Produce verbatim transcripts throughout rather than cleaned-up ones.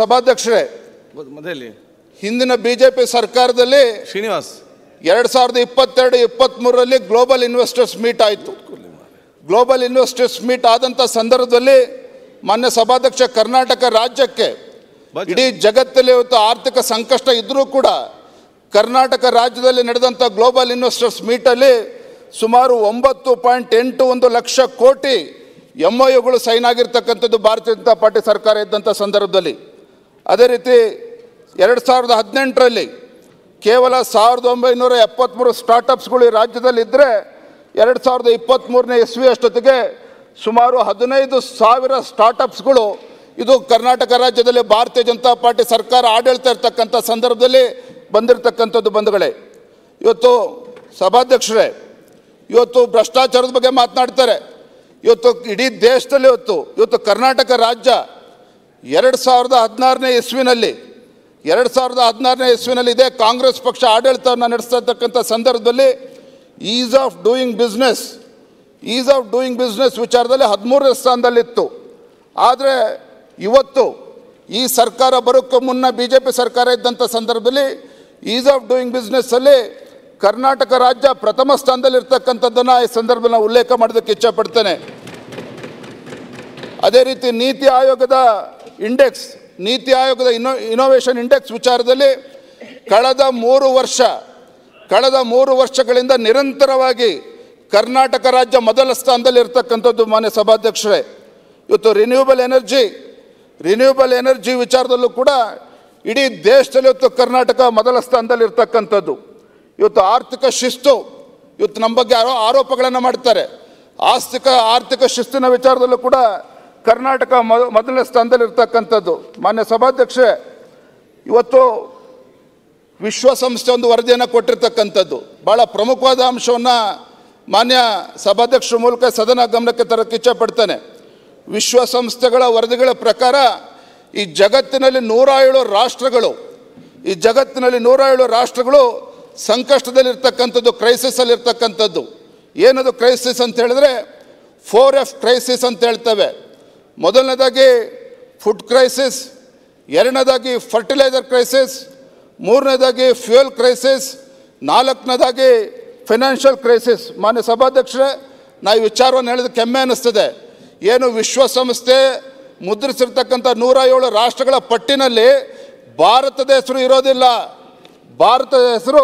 ಸಭಾಧ್ಯಕ್ಷರೇ ಮೊದಲೇ ಹಿಂದಿನ ಬಿಜೆಪಿ ಸರ್ಕಾರದಲ್ಲಿ ಶ್ರೀನಿವಾಸ್ ಎರಡು ಸಾವಿರದ ಇಪ್ಪತ್ತೆರಡು ಇಪ್ಪತ್ಮೂರು ರಲ್ಲಿ ಗ್ಲೋಬಲ್ ಇನ್ವೆಸ್ಟರ್ಸ್ ಮೀಟ್ ಆಯಿತು. ಗ್ಲೋಬಲ್ ಇನ್ವೆಸ್ಟರ್ಸ್ ಮೀಟ್ ಆದಂತ ಸಂದರ್ಭದಲ್ಲಿ ಮಾನ್ಯ ಸಭಾಧ್ಯಕ್ಷ ಕರ್ನಾಟಕ ರಾಜ್ಯಕ್ಕೆ ಇಡೀ ಜಗತ್ತಲ್ಲಿ ಇವತ್ತು ಆರ್ಥಿಕ ಸಂಕಷ್ಟ ಇದ್ದರೂ ಕೂಡ ಕರ್ನಾಟಕ ರಾಜ್ಯದಲ್ಲಿ ನಡೆದಂತ ಗ್ಲೋಬಲ್ ಇನ್ವೆಸ್ಟರ್ಸ್ ಮೀಟ್ ಅಲ್ಲಿ ಸುಮಾರು ಒಂಬತ್ತು ಪಾಯಿಂಟ್ ಎಂಟು ಒಂದು ಲಕ್ಷ ಕೋಟಿ ಎಂಒಯುಗಳು ಸೈನ್ ಆಗಿರ್ತಕ್ಕಂಥದ್ದು ಭಾರತೀಯ ಜನತಾ ಪಾರ್ಟಿ ಸರ್ಕಾರ ಇದ್ದಂಥ ಸಂದರ್ಭದಲ್ಲಿ. ಅದೇ ರೀತಿ ಎರಡು ಸಾವಿರದ ಹದಿನೆಂಟರಲ್ಲಿ ಕೇವಲ ಸಾವಿರದ ಒಂಬೈನೂರ ಎಪ್ಪತ್ತ್ಮೂರು ಸ್ಟಾರ್ಟಪ್ಸ್ಗಳು ಈ ರಾಜ್ಯದಲ್ಲಿ ಇದ್ದರೆ ಎರಡು ಸಾವಿರದ ಇಪ್ಪತ್ತ್ಮೂರನೇ ಇಸ್ವಿ ಅಷ್ಟೊತ್ತಿಗೆ ಸುಮಾರು ಹದಿನೈದು ಸಾವಿರ ಸ್ಟಾರ್ಟಪ್ಸ್ಗಳು ಇದು ಕರ್ನಾಟಕ ರಾಜ್ಯದಲ್ಲಿ ಭಾರತೀಯ ಜನತಾ ಪಾರ್ಟಿ ಸರ್ಕಾರ ಆಡಳಿತ ಇರ್ತಕ್ಕಂಥ ಸಂದರ್ಭದಲ್ಲಿ ಬಂದಿರತಕ್ಕಂಥದ್ದು. ಬಂಧುಗಳೇ, ಇವತ್ತು ಸಭಾಧ್ಯಕ್ಷರೇ, ಇವತ್ತು ಭ್ರಷ್ಟಾಚಾರದ ಬಗ್ಗೆ ಮಾತನಾಡ್ತಾರೆ. ಇವತ್ತು ಇಡೀ ದೇಶದಲ್ಲಿ ಇವತ್ತು ಇವತ್ತು ಕರ್ನಾಟಕ ರಾಜ್ಯ ಎರಡು ಸಾವಿರದ ಹದಿನಾರನೇ ಇಸ್ವಿನಲ್ಲಿ ಎರಡು ಸಾವಿರದ ಹದಿನಾರನೇ ಇಸ್ವಿನಲ್ಲಿ ಇದೇ ಕಾಂಗ್ರೆಸ್ ಪಕ್ಷ ಆಡಳಿತವನ್ನು ನಡೆಸ್ತಾ ಇರ್ತಕ್ಕಂಥ ಸಂದರ್ಭದಲ್ಲಿ ease of doing business ease of doing business ವಿಚಾರದಲ್ಲಿ ಹದಿಮೂರನೇ ಸ್ಥಾನದಲ್ಲಿತ್ತು. ಆದರೆ ಇವತ್ತು ಈ ಸರ್ಕಾರ ಬರೋಕ್ಕೂ ಮುನ್ನ ಬಿ ಜೆ ಪಿ ಸರ್ಕಾರ ಇದ್ದಂಥ ಸಂದರ್ಭದಲ್ಲಿ ಈಸ್ ಆಫ್ ಡೂಯಿಂಗ್ ಬಿಸ್ನೆಸ್ಸಲ್ಲಿ ಕರ್ನಾಟಕ ರಾಜ್ಯ ಪ್ರಥಮ ಸ್ಥಾನದಲ್ಲಿರ್ತಕ್ಕಂಥದ್ದನ್ನು ಈ ಸಂದರ್ಭದಲ್ಲಿ ನಾವು ಉಲ್ಲೇಖ ಮಾಡೋದಕ್ಕೆ ಇಚ್ಛಪಡ್ತೇನೆ. ಅದೇ ರೀತಿ ನೀತಿ ಆಯೋಗದ ಇಂಡೆಕ್ಸ್ ನೀತಿ ಆಯೋಗದ ಇನೋ ಇನೋವೇಷನ್ ಇಂಡೆಕ್ಸ್ ವಿಚಾರದಲ್ಲಿ ಕಳೆದ ಮೂರು ವರ್ಷ ಕಳೆದ ಮೂರು ವರ್ಷಗಳಿಂದ ನಿರಂತರವಾಗಿ ಕರ್ನಾಟಕ ರಾಜ್ಯ ಮೊದಲ ಸ್ಥಾನದಲ್ಲಿ ಇರ್ತಕ್ಕಂಥದ್ದು. ಮಾನ್ಯ ಸಭಾಧ್ಯಕ್ಷರೇ, ಇವತ್ತು ರಿನ್ಯೂವಬಲ್ ಎನರ್ಜಿ ರಿನ್ಯೂವಬಲ್ ಎನರ್ಜಿ ವಿಚಾರದಲ್ಲೂ ಕೂಡ ಇಡೀ ದೇಶದಲ್ಲಿ ಇವತ್ತು ಕರ್ನಾಟಕ ಮೊದಲ ಸ್ಥಾನದಲ್ಲಿ ಇರ್ತಕ್ಕಂಥದ್ದು. ಇವತ್ತು ಆರ್ಥಿಕ ಶಿಸ್ತು, ಇವತ್ತು ನಮ್ಮ ಬಗ್ಗೆ ಆರೋ ಆರೋಪಗಳನ್ನು ಮಾಡ್ತಾರೆ. ಆಸ್ತಿಕ ಆರ್ಥಿಕ ಶಿಸ್ತಿನ ವಿಚಾರದಲ್ಲೂ ಕೂಡ ಕರ್ನಾಟಕ ಮೊದ ಮೊದಲನೇ ಸ್ಥಾನದಲ್ಲಿ ಇರ್ತಕ್ಕಂಥದ್ದು. ಮಾನ್ಯ ಸಭಾಧ್ಯಕ್ಷೆ, ಇವತ್ತು ವಿಶ್ವಸಂಸ್ಥೆ ಒಂದು ವರದಿಯನ್ನು ಕೊಟ್ಟಿರ್ತಕ್ಕಂಥದ್ದು ಭಾಳ ಪ್ರಮುಖವಾದ ಅಂಶವನ್ನು ಮಾನ್ಯ ಸಭಾಧ್ಯಕ್ಷರ ಮೂಲಕ ಸದನ ಗಮನಕ್ಕೆ ತರಕ್ಕೆ ಇಚ್ಛಪಡ್ತಾನೆ. ವಿಶ್ವಸಂಸ್ಥೆಗಳ ವರದಿಗಳ ಪ್ರಕಾರ ಈ ಜಗತ್ತಿನಲ್ಲಿ ನೂರ ಏಳು ರಾಷ್ಟ್ರಗಳು ಈ ಜಗತ್ತಿನಲ್ಲಿ ನೂರ ಏಳು ರಾಷ್ಟ್ರಗಳು ಸಂಕಷ್ಟದಲ್ಲಿರ್ತಕ್ಕಂಥದ್ದು, ಕ್ರೈಸಿಸಲ್ಲಿರ್ತಕ್ಕಂಥದ್ದು. ಏನದು ಕ್ರೈಸಿಸ್ ಅಂತ ಹೇಳಿದ್ರೆ ಫೋರ್ ಎಫ್ ಕ್ರೈಸಿಸ್ ಅಂತ ಹೇಳ್ತೇವೆ. ಮೊದಲನೇದಾಗಿ ಫುಡ್ ಕ್ರೈಸಿಸ್, ಎರಡನೇದಾಗಿ ಫರ್ಟಿಲೈಸರ್ ಕ್ರೈಸಿಸ್, ಮೂರನೇದಾಗಿ ಫ್ಯೂಯಲ್ ಕ್ರೈಸಿಸ್, ನಾಲ್ಕನೇದಾಗಿ ಫೈನಾನ್ಷಿಯಲ್ ಕ್ರೈಸಿಸ್. ಮಾನ್ಯ ಸಭಾಧ್ಯಕ್ಷರೇ, ನಾವು ವಿಚಾರವನ್ನು ಹೇಳಿದ ಹೆಮ್ಮೆ ಅನ್ನಿಸ್ತದೆ. ಏನು ವಿಶ್ವಸಂಸ್ಥೆ ಮುದ್ರಿಸಿರ್ತಕ್ಕಂಥ ನೂರ ಏಳು ರಾಷ್ಟ್ರಗಳ ಪಟ್ಟಿನಲ್ಲಿ ಭಾರತದ ಹೆಸರು ಇರೋದಿಲ್ಲ. ಭಾರತದ ಹೆಸರು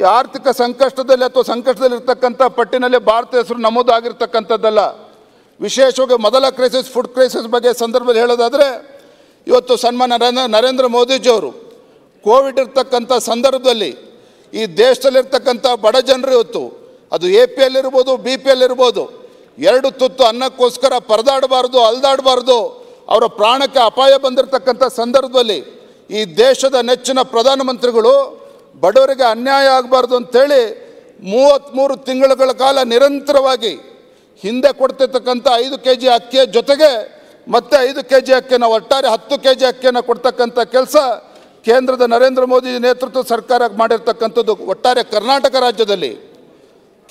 ಈ ಆರ್ಥಿಕ ಸಂಕಷ್ಟದಲ್ಲಿ ಅಥವಾ ಸಂಕಷ್ಟದಲ್ಲಿರ್ತಕ್ಕಂಥ ಪಟ್ಟಿನಲ್ಲಿ ಭಾರತದ ಹೆಸರು ನಮೂದಾಗಿರ್ತಕ್ಕಂಥದ್ದಲ್ಲ. ವಿಶೇಷವಾಗಿ ಮೊದಲ ಕ್ರೈಸಿಸ್ ಫುಡ್ ಕ್ರೈಸಿಸ್ ಬಗ್ಗೆ ಸಂದರ್ಭದಲ್ಲಿ ಹೇಳೋದಾದರೆ, ಇವತ್ತು ಸನ್ಮಾನ್ಯ ನರೇಂದ್ರ ನರೇಂದ್ರ ಮೋದಿಜಿಯವರು ಕೋವಿಡ್ ಇರ್ತಕ್ಕಂಥ ಸಂದರ್ಭದಲ್ಲಿ ಈ ದೇಶದಲ್ಲಿರ್ತಕ್ಕಂಥ ಬಡ ಜನರು ಇವತ್ತು ಅದು ಎ ಪಿ ಎಲ್ ಇರ್ಬೋದು, ಬಿ ಪಿ ಎಲ್ ಇರ್ಬೋದು, ಎರಡು ತುತ್ತು ಅನ್ನಕ್ಕೋಸ್ಕರ ಪರದಾಡಬಾರ್ದು, ಅಲ್ದಾಡಬಾರ್ದು, ಅವರ ಪ್ರಾಣಕ್ಕೆ ಅಪಾಯ ಬಂದಿರತಕ್ಕಂಥ ಸಂದರ್ಭದಲ್ಲಿ ಈ ದೇಶದ ನೆಚ್ಚಿನ ಪ್ರಧಾನಮಂತ್ರಿಗಳು ಬಡವರಿಗೆ ಅನ್ಯಾಯ ಆಗಬಾರ್ದು ಅಂಥೇಳಿ ಮೂವತ್ತ್ಮೂರು ತಿಂಗಳುಗಳ ಕಾಲ ನಿರಂತರವಾಗಿ ಹಿಂದೆ ಕೊಡ್ತಿರ್ತಕ್ಕಂಥ ಐದು ಕೆ ಜಿ ಅಕ್ಕಿಯ ಜೊತೆಗೆ ಮತ್ತೆ ಐದು ಕೆ ಜಿ ಅಕ್ಕಿಯನ್ನು ಒಟ್ಟಾರೆ ಹತ್ತು ಕೆ ಜಿ ಅಕ್ಕಿಯನ್ನು ಕೊಡ್ತಕ್ಕಂಥ ಕೆಲಸ ಕೇಂದ್ರದ ನರೇಂದ್ರ ಮೋದಿ ನೇತೃತ್ವದ ಸರ್ಕಾರ ಮಾಡಿರ್ತಕ್ಕಂಥದ್ದು. ಒಟ್ಟಾರೆ ಕರ್ನಾಟಕ ರಾಜ್ಯದಲ್ಲಿ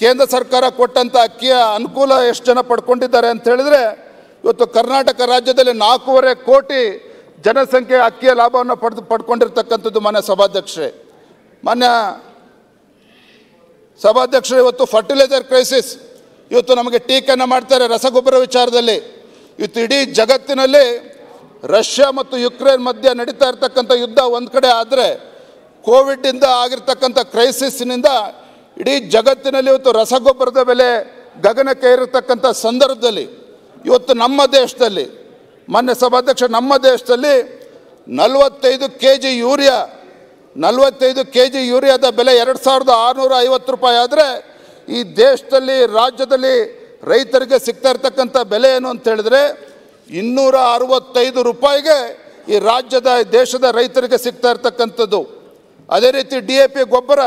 ಕೇಂದ್ರ ಸರ್ಕಾರ ಕೊಟ್ಟಂಥ ಅಕ್ಕಿಯ ಅನುಕೂಲ ಎಷ್ಟು ಜನ ಪಡ್ಕೊಂಡಿದ್ದಾರೆ ಅಂತ ಹೇಳಿದ್ರೆ, ಇವತ್ತು ಕರ್ನಾಟಕ ರಾಜ್ಯದಲ್ಲಿ ನಾಲ್ಕೂವರೆ ಕೋಟಿ ಜನಸಂಖ್ಯೆ ಅಕ್ಕಿಯ ಲಾಭವನ್ನು ಪಡೆದು ಪಡ್ಕೊಂಡಿರ್ತಕ್ಕಂಥದ್ದು. ಮಾನ್ಯ ಸಭಾಧ್ಯಕ್ಷರೇ, ಮಾನ್ಯ ಸಭಾಧ್ಯಕ್ಷರು, ಇವತ್ತು ಫರ್ಟಿಲೈಸರ್ ಕ್ರೈಸಿಸ್, ಇವತ್ತು ನಮಗೆ ಟೀಕೆಯನ್ನು ಮಾಡ್ತಾರೆ ರಸಗೊಬ್ಬರ ವಿಚಾರದಲ್ಲಿ. ಇವತ್ತು ಇಡೀ ಜಗತ್ತಿನಲ್ಲಿ ರಷ್ಯಾ ಮತ್ತು ಯುಕ್ರೇನ್ ಮಧ್ಯೆ ನಡೀತಾ ಇರ್ತಕ್ಕಂಥ ಯುದ್ಧ ಒಂದು ಕಡೆ ಆದರೆ, ಕೋವಿಡ್ನಿಂದ ಆಗಿರ್ತಕ್ಕಂಥ ಕ್ರೈಸಿಸ್ನಿಂದ ಇಡೀ ಜಗತ್ತಿನಲ್ಲಿ ಇವತ್ತು ರಸಗೊಬ್ಬರದ ಬೆಲೆ ಗಗನಕ್ಕೆ ಏರಿರ್ತಕ್ಕಂಥ ಸಂದರ್ಭದಲ್ಲಿ ಇವತ್ತು ನಮ್ಮ ದೇಶದಲ್ಲಿ, ಮಾನ್ಯ ಸಭಾಧ್ಯಕ್ಷ, ನಮ್ಮ ದೇಶದಲ್ಲಿ ನಲವತ್ತೈದು ಕೆ ಜಿ ಯೂರಿಯಾ ನಲವತ್ತೈದು ಕೆ ಜಿ ಯೂರಿಯಾದ ಬೆಲೆ ಎರಡು ಸಾವಿರದ ಆರುನೂರ ಐವತ್ತು ರೂಪಾಯಿ ಆದರೆ, ಈ ದೇಶದಲ್ಲಿ ರಾಜ್ಯದಲ್ಲಿ ರೈತರಿಗೆ ಸಿಗ್ತಾ ಇರ್ತಕ್ಕಂಥ ಬೆಲೆ ಏನು ಅಂತ ಹೇಳಿದ್ರೆ ಇನ್ನೂರ ಅರವತ್ತೈದು ರೂಪಾಯಿಗೆ ಈ ರಾಜ್ಯದ ದೇಶದ ರೈತರಿಗೆ ಸಿಗ್ತಾ ಇರ್ತಕ್ಕಂಥದ್ದು. ಅದೇ ರೀತಿ ಡಿ ಎ ಪಿ ಗೊಬ್ಬರ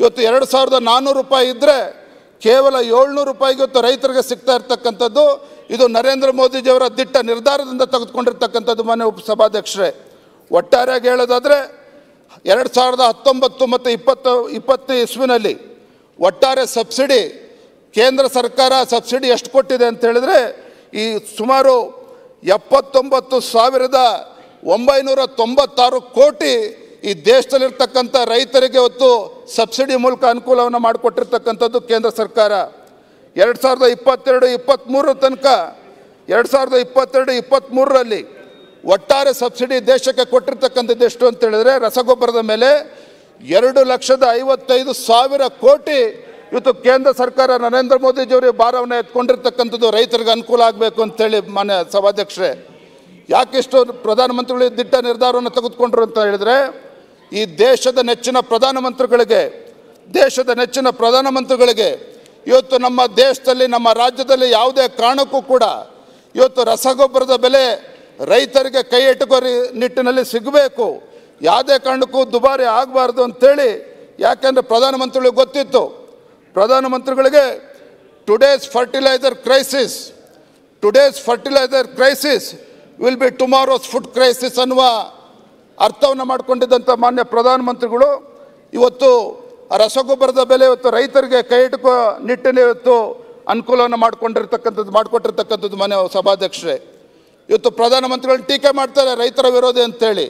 ಇವತ್ತು ಎರಡು ಸಾವಿರದ ನಾನ್ನೂರು ರೂಪಾಯಿ ಇದ್ದರೆ ಕೇವಲ ಏಳ್ನೂರು ರೂಪಾಯಿಗೆ ಇವತ್ತು ರೈತರಿಗೆ ಸಿಗ್ತಾ ಇರ್ತಕ್ಕಂಥದ್ದು. ಇದು ನರೇಂದ್ರ ಮೋದಿಜಿಯವರ ದಿಟ್ಟ ನಿರ್ಧಾರದಿಂದ ತೆಗೆದುಕೊಂಡಿರ್ತಕ್ಕಂಥದ್ದು. ಮಾನ್ಯ ಉಪಸಭಾಧ್ಯಕ್ಷರೇ, ಒಟ್ಟಾರೆಯಾಗಿ ಹೇಳೋದಾದರೆ ಎರಡು ಸಾವಿರದ ಹತ್ತೊಂಬತ್ತು ಮತ್ತು ಇಪ್ಪತ್ತು ಇಪ್ಪತ್ತನೇ ಇಸ್ವಿನಲ್ಲಿ ಒಟ್ಟಾರೆ ಸಬ್ಸಿಡಿ ಕೇಂದ್ರ ಸರ್ಕಾರ ಸಬ್ಸಿಡಿ ಎಷ್ಟು ಕೊಟ್ಟಿದೆ ಅಂತ ಹೇಳಿದ್ರೆ ಈ ಸುಮಾರು ಎಪ್ಪತ್ತೊಂಬತ್ತು ಸಾವಿರದ ಒಂಬೈನೂರ ತೊಂಬತ್ತಾರು ಕೋಟಿ ಈ ದೇಶದಲ್ಲಿರತಕ್ಕಂತ ರೈತರಿಗೆ ಇವತ್ತು ಸಬ್ಸಿಡಿ ಮೂಲಕ ಅನುಕೂಲವನ್ನು ಮಾಡಿಕೊಟ್ಟಿರತಕ್ಕಂತದ್ದು ಕೇಂದ್ರ ಸರ್ಕಾರ. ಎರಡು ಸಾವಿರದ ಇಪ್ಪತ್ತೆರಡು ಇಪ್ಪತ್ಮೂರು ತನಕ ಎರಡು ಸಾವಿರದ ಇಪ್ಪತ್ತೆರಡು ಇಪ್ಪತ್ಮೂರು ರಲ್ಲಿ ಒಟ್ಟಾರೆ ಸಬ್ಸಿಡಿ ದೇಶಕ್ಕೆ ಕೊಟ್ಟಿರತಕ್ಕಂತದ್ದು ಎಷ್ಟು ಅಂತ ಹೇಳಿದ್ರೆ ರಸಗೊಬ್ಬರದ ಮೇಲೆ ಎರಡು ಲಕ್ಷದ ಐವತ್ತೈದು ಸಾವಿರ ಕೋಟಿ ಇವತ್ತು ಕೇಂದ್ರ ಸರ್ಕಾರ ನರೇಂದ್ರ ಮೋದಿ ಜಿಯವರ ಭಾರವನ್ನು ಎತ್ಕೊಂಡಿರ್ತಕ್ಕಂಥದ್ದು ರೈತರಿಗೆ ಅನುಕೂಲ ಆಗಬೇಕು ಅಂತೇಳಿ. ಮಾನ್ಯ ಸಭಾಧ್ಯಕ್ಷರೇ, ಯಾಕಿಷ್ಟು ಪ್ರಧಾನಮಂತ್ರಿಗಳು ದಿಟ್ಟ ನಿರ್ಧಾರವನ್ನು ತೆಗೆದುಕೊಂಡ್ರು ಅಂತ ಹೇಳಿದರೆ ಈ ದೇಶದ ನೆಚ್ಚಿನ ಪ್ರಧಾನಮಂತ್ರಿಗಳಿಗೆ ದೇಶದ ನೆಚ್ಚಿನ ಪ್ರಧಾನಮಂತ್ರಿಗಳಿಗೆ ಇವತ್ತು ನಮ್ಮ ದೇಶದಲ್ಲಿ ನಮ್ಮ ರಾಜ್ಯದಲ್ಲಿ ಯಾವುದೇ ಕಾರಣಕ್ಕೂ ಕೂಡ ಇವತ್ತು ರಸಗೊಬ್ಬರದ ಬೆಲೆ ರೈತರಿಗೆ ಕೈ ಎಟುಕೋ ನಿಟ್ಟಿನಲ್ಲಿ ಸಿಗಬೇಕು, ಯಾವುದೇ ಕಾರಣಕ್ಕೂ ದುಬಾರಿ ಆಗಬಾರ್ದು ಅಂತೇಳಿ. ಯಾಕೆಂದರೆ ಪ್ರಧಾನಮಂತ್ರಿಗಳಿಗೆ ಗೊತ್ತಿತ್ತು, ಪ್ರಧಾನಮಂತ್ರಿಗಳಿಗೆ today's fertiliser crisis today's fertiliser crisis will be tomorrow's food crisis ಅನ್ನುವ ಅರ್ಥವನ್ನು ಮಾಡಿಕೊಂಡಿದ್ದಂಥ ಮಾನ್ಯ ಪ್ರಧಾನಮಂತ್ರಿಗಳು ಇವತ್ತು ರಸಗೊಬ್ಬರದ ಬೆಲೆ ಇವತ್ತು ರೈತರಿಗೆ ಕೈ ಇಟ್ಟುಕೋ ನಿಟ್ಟಿನ ಇವತ್ತು ಅನುಕೂಲವನ್ನು ಮಾಡಿಕೊಂಡಿರ್ತಕ್ಕಂಥದ್ದು ಮಾಡಿಕೊಟ್ಟಿರ್ತಕ್ಕಂಥದ್ದು. ಮಾನ್ಯ ಸಭಾಧ್ಯಕ್ಷರೇ, ಇವತ್ತು ಪ್ರಧಾನಮಂತ್ರಿಗಳನ್ನ ಟೀಕೆ ಮಾಡ್ತಾರೆ ರೈತರ ವಿರೋಧಿ ಅಂತೇಳಿ.